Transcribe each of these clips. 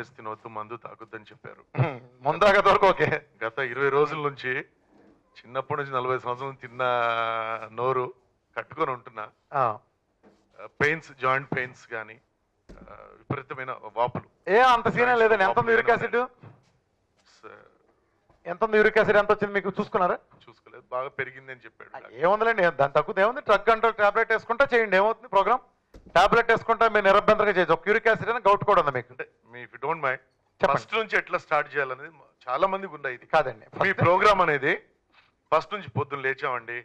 వేసి తినవద్దు, మందు తాకొద్దని చెప్పారు. ముందాక దొరకొకే గత 20 రోజుల నుంచి చిన్నప్పటి నుంచి 40 సంవత్సరాలు తిన్న నోరు కట్టుకొని ఉంటున్నా. పెయిన్స్, జాయింట్ పెయిన్స్ కానీ విపరీతమైన వాపులు. ఏ అంత సీనే లేదండి. ఎంత యూరిక్ యాసిడ్ ఎంత వచ్చింది మీకు చూసుకున్నారా? చూసుకోలేదు, బాగా పెరిగింది అని చెప్పాడు. ఏముందండి, దాని తక్కువ ఏముంది, డ్రగ్ కంట్రోల్ టాబ్లెట్ వేసుకుంటా చేయండి, ఏమవుతుంది ప్రోగ్రామ్. టాబ్లెట్ వేసుకుంటా మీరు నిరభ్యంతరంగా చేయొచ్చు. ఒక యూరిక్ యాసిడ్ అని గౌట్ కూడా ఉంది మీకు. అంటే మీ డోంట్ మైండ్, ఫస్ట్ నుంచి ఎట్లా స్టార్ట్ చేయాలనేది చాలా మందికి ఉందా? ఇది కాదండి మీ ప్రోగ్రామ్ అనేది. ఫస్ట్ నుంచి పొద్దున్న లేచామండి,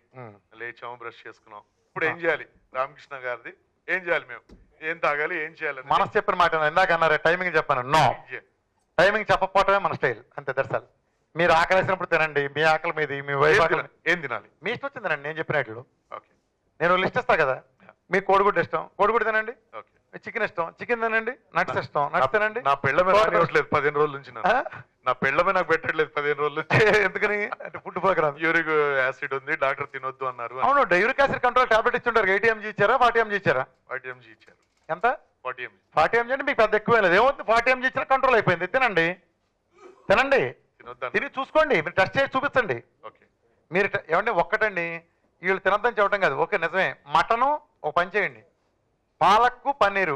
లేచాము, బ్రష్ చేసుకున్నాం, ఇప్పుడు ఏం చేయాలి రామకృష్ణ గారిది, ఏం చేయాలి, మేము ఏం తాగాలి, ఏం చేయాలి, మనసు చెప్పిన మాట ఇందాక అన్నారే. టైమింగ్ చెప్పాను, నో టైమింగ్ చెప్పకపోవటమే మన స్టైల్, అంతే దర్శాలు. మీరు ఆకలి వేసినప్పుడు తినండి, మీ ఆకలి మీది, మీ వైపు ఏం తినాలి మీ ఇష్టం వచ్చిందనండి. నేను చెప్పినట్లు నేను లిస్ట్ ఇస్తాను కదా, మీ కోడిగుడ్డు ఇష్టం కోడిగుడ్డు తినండి, చికెన్ ఇష్టం చికెన్ తినండి, నట్స్ ఇష్టం నట్స్ తినండి. నా పెళ్ళమే పెట్టట్లేదు 15 రోజుల నుంచి, నా పెళ్ళమే నాకు పెట్టట్లేదు 15 రోజులు. ఎందుకని అంటే ఫుడ్ ప్రోగ్రామ్, యూరిక్ యాసిడ్ ఉంది డాక్టర్ తినొద్దు అన్నారు. అవును, యూరిక్ యాసిడ్ కంట్రోల్ టాబ్లెట్ ఇచ్చింటారు. 80 mg ఇచ్చారా 40 mg ఇచ్చారా? 40 mg ఇచ్చారు. ఎంత? 40 mg. 40 mg అంటే మీకు పెద్ద ఎక్కువ లేదు, ఏమవుతుంది 40 mg ఇచ్చారా కంట్రోల్ అయిపోయింది. తినండి తినండి, తిని చూసుకోండి, మీరు టెస్ట్ చేసి చూపించండి. మీరు ఏమంటే ఒక్కటండి వీళ్ళు తినద్దని చెప్పడం కాదు, ఓకే నిజమే. మటను ఒక పని చేయండి, పాలక్కు పన్నీరు,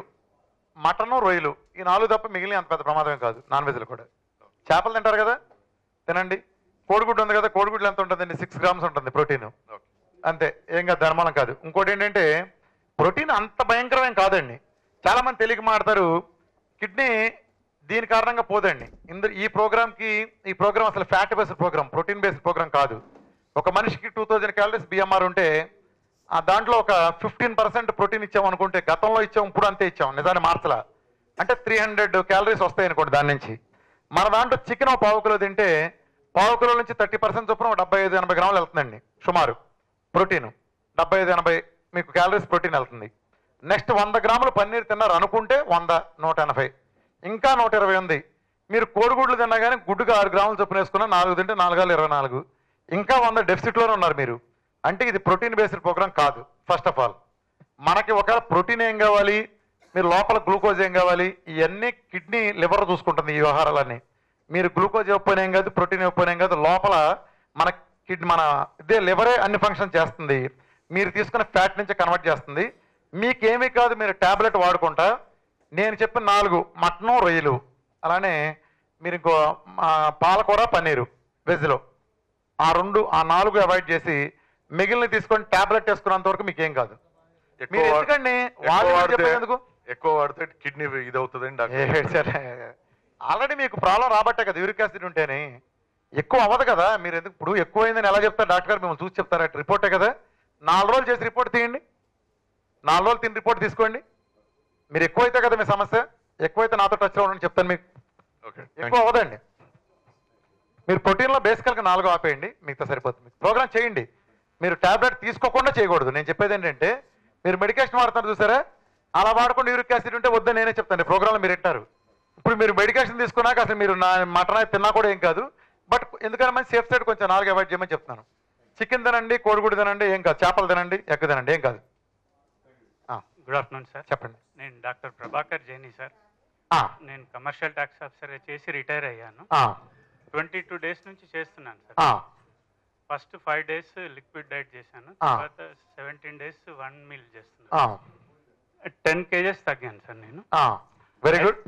మటను రొయ్యలు, ఈ 4 తప్ప మిగిలిన అంత పెద్ద ప్రమాదమే కాదు. నాన్ వెజ్లు కూడా చేపలు తింటారు కదా తినండి. కోడిగుడ్డు ఉంది కదా, కోడిగుడ్లు ఎంత ఉంటుందండి? 6 grams ఉంటుంది ప్రోటీన్, అంతే, ఏం కాదు, ధర్మాలం కాదు. ఇంకోటి ఏంటంటే ప్రోటీన్ అంత భయంకరమేం కాదండి. చాలామంది తెలియక మాడతారు, కిడ్నీ దీని కారణంగా పోదండి. ఈ ప్రోగ్రామ్ అసలు fat based program, protein based program కాదు. ఒక మనిషికి 2000 calories BMR ఉంటే దాంట్లో ఒక 15% ప్రోటీన్ ఇచ్చాం అనుకుంటే, గతంలో ఇచ్చాం ఇప్పుడు అంతే ఇచ్చాం, నిజాన్ని మార్చలా, అంటే 300 calories వస్తాయి అనుకోండి దాని నుంచి. మన దాంట్లో చికెన్ 1 పావు కిలో తింటే 1/2 కిలో నుంచి 30% చొప్పున 75-80 grams వెళ్తుందండి సుమారు ప్రోటీన్. 75-80 మీకు క్యాలరీస్ ప్రోటీన్ వెళ్తుంది. నెక్స్ట్ 100 grams పన్నీర్ తిన్నారు అనుకుంటే 100, 180, ఇంకా 120 ఉంది. మీరు కోడిగుడ్లు తిన్నా కానీ గుడ్డుగా 6 grams చొప్పున వేసుకున్నా, 4 తింటే 4 × 24, ఇంకా 100 డెఫిసిట్లోనే ఉన్నారు మీరు. అంటే ఇది ప్రోటీన్ బేస్డ్ ప్రోగ్రామ్ కాదు. ఫస్ట్ ఆఫ్ ఆల్ మనకి ఒక ప్రోటీన్ ఏం కావాలి, మీరు లోపల గ్లూకోజ్ ఏం కావాలి, ఇవన్నీ కిడ్నీ లివర్ చూసుకుంటుంది ఈ వ్యవహారాలన్నీ. మీరు గ్లూకోజ్ ఇవ్వకపోయినా ఏం కాదు, ప్రోటీన్ ఇవ్వకపోయినా ఏం కాదు, లోపల మన ఇదే లివరే అన్ని ఫంక్షన్ చేస్తుంది. మీరు తీసుకున్న ఫ్యాట్ నుంచి కన్వర్ట్ చేస్తుంది. మీకేమీ కాదు, మీరు ట్యాబ్లెట్ వాడుకుంటా నేను చెప్పిన 4 మటను రొయ్యలు, అలానే మీరు ఇంకో పాలకూర పన్నీరు వెజ్లో, ఆ 4 అవాయిడ్ చేసి మిగిలిన తీసుకొని టాబ్లెట్ వేసుకున్నంత వరకు మీకు ఏం కాదు. ఎందుకండి ఎక్కువ వాడితే కిడ్నీ ఇది అవుతుందండి. సరే, ఆల్రెడీ మీకు ప్రాబ్లం రాబట్టే కదా యూరిక్ యాసిడ్ ఉంటేనే, ఎక్కువ అవ్వదు కదా. మీరు ఎందుకు ఇప్పుడు ఎక్కువ అయిందని ఎలా చెప్తారు డాక్టర్ గారు? మిమ్మల్ని చూసి చెప్తారా? రిపోర్టే కదా, 4 రోజులు చేసి రిపోర్ట్ తీయండి, 4 రోజులు తిని రిపోర్ట్ తీసుకోండి. మీరు ఎక్కువైతే కదా మీ సమస్య, ఎక్కువైతే నాతో టచ్లో ఉండండి చెప్తాను మీకు. ఎక్కువ అవ్వదండి. మీరు ప్రోటీన్లో బేసికల్గా 4 ఆపేయండి, మిగతా సరిపోతుంది. ప్రోగ్రామ్ చేయండి, మీరు టాబ్లెట్ తీసుకోకుండా చేయకూడదు. నేను చెప్పేది ఏంటంటే మీరు మెడికేషన్ వాడుతున్నారు చూసారా, అలా వాడకుండా యూరిక్ యాసిడ్ ఉంటే వద్దని నేనే చెప్తాను. ప్రోగ్రాంలో మీరు వింటారు. ఇప్పుడు మీరు మెడికేషన్ తీసుకున్నాక అసలు మీరు మటన్ తిన్నా కూడా ఏం కాదు, బట్ ఎందుకంటే మంచి సేఫ్ సైడ్ కొంచెం 4 అవాయిడ్ చేయమని చెప్తున్నాను. చికెన్ తినండి, కోడిగుడ్డు తినండి, ఏం కాదు, చేపలు తినండి, ఎగ్ తినండి, ఏం కాదు. గుడ్ ఆఫ్టర్నూన్ సార్, చెప్పండి. నేను డాక్టర్ ప్రభాకర్ జైని సార్. నేను కమర్షియల్ ట్యాక్స్ ఆఫీసర్ చేసి రిటైర్ అయ్యాను. 22 days నుంచి చేస్తున్నాను sir. First 5 days liquid diet చేశాను, తర్వాత 17 days 1 meal చేస్తున్నాను. 10 kgs తగ్గాను సార్ నేను. Very good.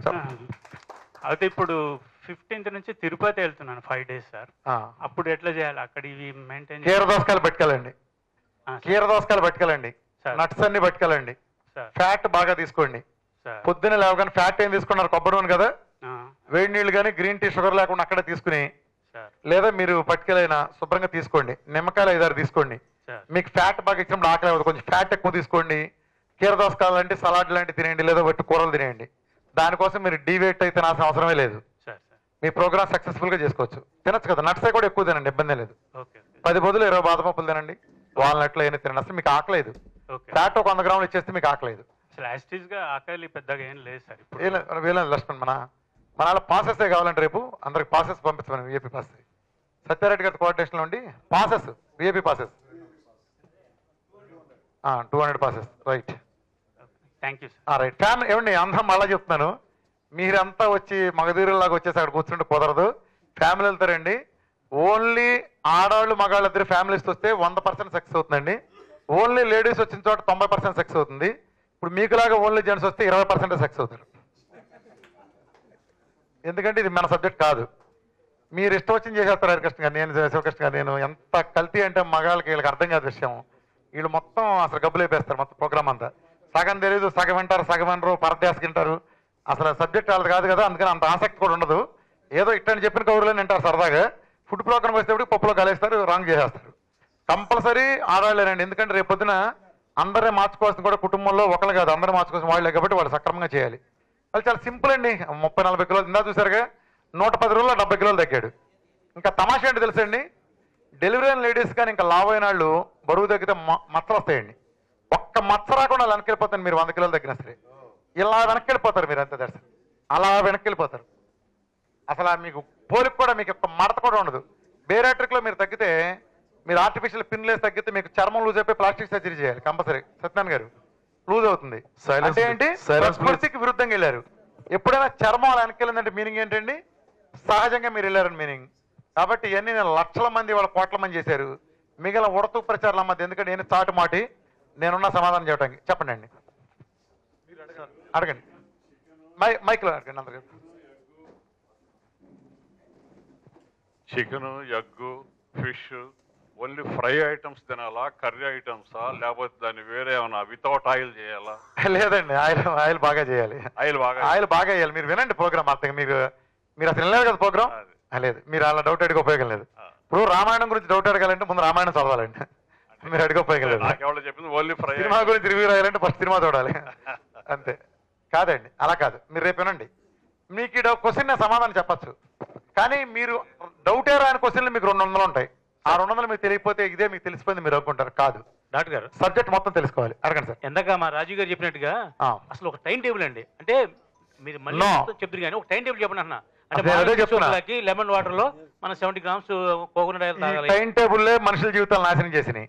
అయితే ఇప్పుడు 15th నుంచి తిరుపతి వెళ్తున్నాను 5 days సార్. అప్పుడు ఎట్లా చేయాలి? అక్కడ ఇవి మెయింటైన్, కీరదోసకాయలు పట్టుకెళ్ళండి, నట్స్ అన్ని పట్టుకెళ్ళండి, ఫ్యాట్ బాగా తీసుకోండి. పొద్దున లేవగానే ఫ్యాట్ ఏం తీసుకున్నారు? కొబ్బరి నూనె కదా, వేడి నీళ్ళు కానీ గ్రీన్ టీ షుగర్ లేకుండా అక్కడే తీసుకుని, లేదా మీరు పట్టుకెళ్ళైనా శుభ్రంగా తీసుకోండి. నిమ్మకాయలు 5-6 తీసుకోండి. మీకు ఫ్యాట్ బాగా ఇచ్చినప్పుడు ఆకలి అవ్వదు, కొంచెం ఫ్యాట్ ఎక్కువ తీసుకోండి. కీరదోసకాయలు లాంటి సలాడ్ లాంటి తినేయండి, లేదా వట్టి కూరలు తినేయండి. దానికోసం మీరు డీవేట్ అయితే నాసిన అవసరమే లేదు, మీ ప్రోగ్రామ్ సక్సెస్ఫుల్గా చేసుకోవచ్చు. తినచ్చు కదా, నట్సే కూడా ఎక్కువ తినండి, ఇబ్బంది లేదు. 10 బదులు 20 బాదపప్పులు తినండి, వాల్నట్లు అయినా తినండి, అసలు మీకు ఆకలేదు. ఫ్యాట్ ఒక 100 grams ఇచ్చేస్తే మీకు ఆకలేదు. లక్ష్మణ్ మన అలా పాసెస్ కావాలంటే రేపు అందరికి పాసెస్ పంపించమని, విఐపీ పాస్, సత్యారెడ్డి గారి కోఆర్డినేషన్లో ఉండి passes, VIP passes 200 passes. Right, thank you sir. Right, family ఏమండి అందరం మళ్ళీ చెప్తున్నాను, మీరంతా వచ్చి మగధీరులాగా వచ్చేసి అక్కడ కూర్చుంటే కుదరదు. ఫ్యామిలీ వెళ్తారండి. ఓన్లీ ఆడవాళ్ళు మగాళ్ళిద్దరు ఫ్యామిలీస్ వస్తే 100% సక్సెస్ అవుతుందండి. ఓన్లీ లేడీస్ వచ్చిన చోట 90% సక్సెస్ అవుతుంది. ఇప్పుడు మీకులాగా ఓన్లీ జెంట్స్ వస్తే 20% సక్సెస్ అవుతారు. ఎందుకంటే ఇది మన సబ్జెక్ట్ కాదు. మీరు ఇష్టం వచ్చింది చేసేస్తారు హరికృష్ణ గారు. నేను శివకృష్ణ గారు నేను ఎంత కల్తీ అంటే మగాళ్ళకి వీళ్ళకి అర్థం కాదు విషయం. వీళ్ళు మొత్తం అసలు గబ్బులు వేపేస్తారు మొత్తం ప్రోగ్రామ్ అంతా. సగం తెలియదు, సగం వింటారు, సగం వినరు, పరదేసుకుంటారు. అసలు సబ్జెక్ట్ వాళ్ళది కాదు కదా, అందుకని అంత ఆసక్తి కూడా ఉండదు. ఏదో ఇట్టని చెప్పిన కౌరులో వింటారు సరదాగా. ఫుడ్ ప్రోగ్రామ్ వచ్చేటప్పుడు పప్పులో కలిస్తారు, రాంగ్ చేసేస్తారు. కంపల్సరీ ఆడవాళ్ళేనండి, ఎందుకంటే రేపొద్దున అందరినీ మార్చుకోవాల్సిన కూడా కుటుంబంలో ఒకళ్ళు కాదు, అందరూ మార్చుకోవాల్సిన వాళ్ళే కాబట్టి వాళ్ళు సక్రమంగా చేయాలి. వాళ్ళు చాలా సింపుల్ అండి. 30-40 కిలోలు ఇందా చూసారుగా, 110 రోజుల్లో 70 కిలోలు తగ్గాడు. ఇంకా తమాషా అంటే తెలుసండి, డెలివరీ అయిన లేడీస్ కానీ ఇంకా లావు అయిన వాళ్ళు బరువు తగ్గితే మచ్చలు వస్తాయండి. ఒక్క మచ్చ రాకుండా వెనక్కి వెళ్ళిపోతాను. మీరు 100 కిలోలు తగ్గినా సరే ఇలా వెనక్కి వెళ్ళిపోతారు. మీరు అంత దర్శనం అలా వెనక్కి వెళ్ళిపోతారు. అసలు మీకు పోలికి కూడా, మీకు ఒక్క మడత కూడా ఉండదు. బేరాట్రిక్లో మీరు తగ్గితే, మీరు ఆర్టిఫిషియల్ పిన్లేసి తగ్గితే మీకు చర్మం లూజ్ అయిపోయి ప్లాస్టిక్ సర్జరీ చేయాలి కంపల్సరీ. సత్యనారాయణ గారు లూజ్ అవుతుంది అంటే ఏంటి? ప్రకృతికి విరుద్ధంగా వెళ్ళారు. ఎప్పుడైనా చర్మం అలా వెనక్కి వెళ్ళిందంటే మీనింగ్ ఏంటండి? సహజంగా మీరు వెళ్ళారని మీనింగ్. కాబట్టి ఇవన్నీ నేను 1,00,000 మంది వాళ్ళ 1,00,00,000 మంది చేశారు. మిగిలిన ఉడతూ ప్రచారాల మధ్య ఎందుకంటే నేను చాటు మాటి నేనున్న సమాధానం చేయడానికి. చెప్పండి అండి, అడగండి, మైక్లో అడగండి అందరికీ. Chicken, egg, fish only fry items తినాలా, కర్రీ ఐటమ్సా, లేకపోతే దాన్ని వేరే ఏమన్నా వితౌట్ ఆయిల్ చేయాలా? లేదండి, ఆయిల్ బాగా చేయాలి. ఆయిల్ బాగా చేయాలి. మీరు వినండి ప్రోగ్రామ్ అంతగా. మీరు అసలు వినలేదు కదా ప్రోగ్రామ్? లేదు, మీరు అలా డౌట్ అడిగి ఉపయోగం లేదు. ఇప్పుడు రామాయణం గురించి డౌట్ అడగాలంటే ముందు రామాయణం చదవాలండి. మీరు అడిగి ఉపయోగం లేదు. సినిమా గురించి రివ్యూ రాయాలంటే ఫస్ట్ సినిమా చూడాలి, అంతే కాదండి? అలా కాదు. మీరు రేపు వినండి, మీకు ఈ క్వశ్చన్ నేను సమాధానం చెప్పచ్చు. కానీ మీరు డౌటే రాని క్వశ్చన్లు మీకు 200 ఉంటాయి. ఆ 200 మీకు తెలియకపోతే ఇదే మీకు తెలిసిపోయింది మీరు అనుకుంటారు. కాదు డాక్టర్ గారు, సబ్జెక్ట్ మొత్తం తెలుసుకోవాలి. అడగండి సార్. ఎందాక మా రాజు గారు చెప్పినట్టుగా అసలు ఒక టైం టేబుల్ అండి. అంటే మీరు మళ్ళీ చెప్తారు కానీ ఒక టైం టేబుల్ చెప్పండి అన్న. లెమన్ వాటర్ లో మనం 70 గ్రామ్స్ కోకోనట్ ఆయిల్ తాగాలి. టైం టేబుల్ మనుషుల జీవితాలు నాశనం చేసినాయి.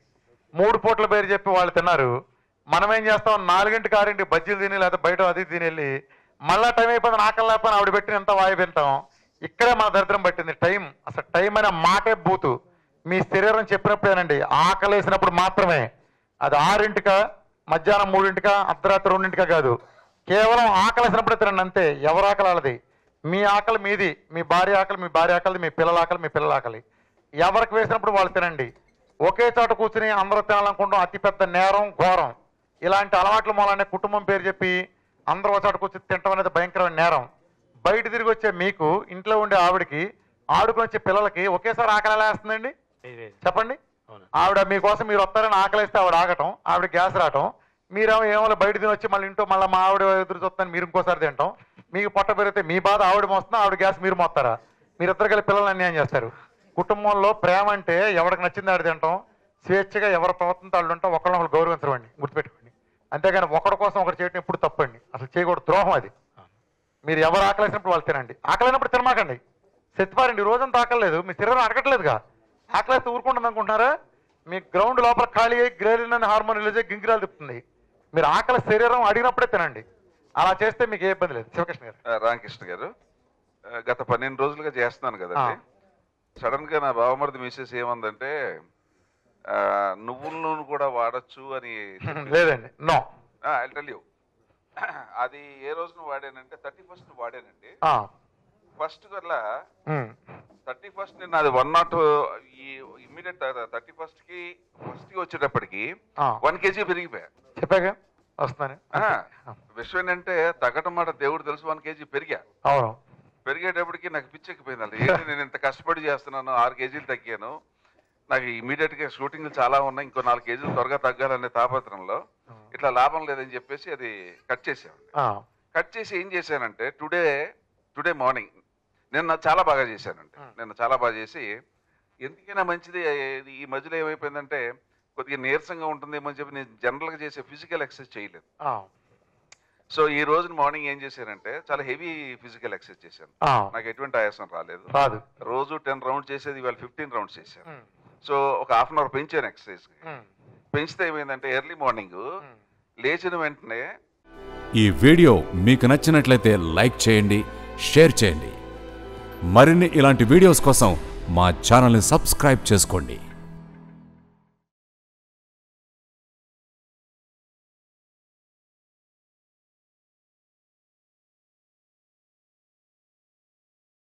3 పూట్ల పేరు చెప్పి వాళ్ళు తిన్నారు. మనం ఏం చేస్తాం, 4-6 బజ్జీలు తిని లేకపోతే బయట అది తిని వెళ్ళి మళ్ళా టైం అయిపోయింది ఆకలి లేకపోయినా ఆవిడ పెట్టిన ఎంత వాయి తింటాం. ఇక్కడే మన దరిద్రం పట్టింది. టైం అసలు టైం అనే మాటే బూతు. మీ శరీరం చెప్పినప్పుడేనండి, ఆకలి వేసినప్పుడు మాత్రమే. అది 6ంటికా, మధ్యాహ్నం 3ంటికా, అర్ధరాత్రి 2ంటికా కాదు. కేవలం ఆకలి వేసినప్పుడే తినండి, అంతే. ఎవరు ఆకలి వాళ్ళది, మీ ఆకలి మీది, మీ భార్య ఆకలి మీ భార్య ఆకలి, మీ పిల్లల ఆకలి మీ పిల్లల ఆకలి. ఎవరికి వేసినప్పుడు వాళ్ళు తినండి. ఒకే చోట కూర్చుని అందరూ తినాలనుకుంటాం, అతిపెద్ద నేరం, ఘోరం. ఇలాంటి అలవాట్లు మూలనే కుటుంబం పేరు చెప్పి అందరూ ఒక చోట కూర్చుని తినడం అనేది భయంకరమైన నేరం. బయట తిరిగి వచ్చే మీకు, ఇంట్లో ఉండే ఆవిడకి, ఆడుకుని వచ్చే పిల్లలకి ఒకేసారి ఆకలి ఎలా వేస్తుందండి చెప్పండి? ఆవిడ మీకోసం మీరు వస్తారని ఆకలి వేస్తే ఆవిడ ఆగటం, ఆవిడ గ్యాస్ రావటం, మీరేమో ఏమో బయట తిని వచ్చి మళ్ళీ ఇంట్లో మళ్ళీ మా ఆవిడ ఎదురు చూస్తాను మీరు ఇంకోసారి తింటాం. మీకు పొట్ట పెరిగితే మీ బాధ ఆవిడ మోస్తున్నా, ఆవిడ గ్యాస్ మీరు మోస్తారా? మీరిద్దరు కలిసి పిల్లలు అన్యాయం చేస్తారు. కుటుంబంలో ప్రేమ అంటే ఎవరికి నచ్చింది ఆవిడ తింటాం, స్వేచ్ఛగా ఎవరి ప్రవర్తనతో వాళ్ళు ఉంటాం, ఒకళ్ళొకరు గౌరవించండి, గుర్తుపెట్టుకోండి. అంతేగాని ఒకరి కోసం ఒకరు చేయడం ఎప్పుడు తప్పండి, అసలు చేయకూడదు, ద్రోహం అది. మీరు ఎవరు ఆకలేసినప్పుడు వాళ్ళు తినండి. ఆకలినప్పుడు తినమాకండి, సెత్తిపారండి. రోజంతా ఆకలేదు, మీ శరీరం అడగట్లేదుగా. ఆకలిస్తే ఊరుకుంటుంది అనుకుంటున్నారా? మీ గ్రౌండ్ లోపల ఖాళీ అయ్యి గ్రేలిన్ అనే హార్మోన్ రిలీజ్ అయ్యి గింగిరాలు తిప్పుతుంది. మీరు ఆకలి శరీరం అడిగినప్పుడే తినండి. అలా చేస్తే మీకు ఏ ఇబ్బంది లేదు. శివకృష్ణ గారు, రామకృష్ణ గారు, గత 12 రోజులుగా చేస్తున్నాను కదండి. సడన్ గా నా బావమరిది మిస్సెస్ ఏమందంటే నువ్వుల నూనె కూడా వాడచ్చు అని. లేదండి, నో, ఐ టెల్ యూ. అది ఏ రోజున వాడానంటే 31st వాడానండి. ఫస్ట్ కల్లా 31st నేను అది 1 ఈ ఇమ్మీడియట్ 31st కి వచ్చేటప్పటికి 1 kg పెరిగిపోయా. చెప్పాగా విషయం ఏంటంటే తగ్గటం మాట దేవుడు తెలుసు. 1 kg పెరిగా. పెరిగేటప్పటికి నాకు పిచ్చెక్కిపోయిందండి. ఏంటి నేను ఇంత కష్టపడి చేస్తున్నాను, 6 kg తగ్గాను. నాకు ఇమీడియట్ గా షూటింగ్లు చాలా ఉన్నాయి, ఇంకో 4 kg త్వరగా తగ్గాలనే తాపత్రంలో ఇట్లా లాభం లేదని చెప్పేసి అది కట్ చేసామండి. కట్ చేసి ఏం చేశానంటే టుడే మార్నింగ్ నిన్న చాలా బాగా చేశానండి. నిన్న చాలా బాగా చేసి ఎందుకైనా మంచిది. ఈ మధ్యలో ఏమైపోయిందంటే కొద్దిగా నీరసంగా ఉంటుందేమో అని చెప్పి నేను జనరల్గా చేసే ఫిజికల్ ఎక్సర్సైజ్ చేయలేదు. సో ఈ రోజు మార్నింగ్ ఏం చేశానంటే చాలా హెవీ ఫిజికల్ ఎక్సర్సైజ్ చేశాను. నాకు ఎటువంటి ఆయాసం రాలేదు. రోజు 10 రౌండ్స్ చేసేది ఇవాళ 15 రౌండ్స్ చేశాను. సో ఒక 1/2 అవర్ పెంచాను ఎక్సర్సైజ్. పెంచితే ఏమైందంటే ఎర్లీ మార్నింగ్ లేచిన వెంటనే ఈ వీడియో మీకు నచ్చినట్లయితే లైక్ చేయండి, షేర్ చేయండి. మరిన్ని ఇలాంటి వీడియోస్ కోసం మా ఛానల్ని సబ్స్క్రైబ్ చేసుకోండి.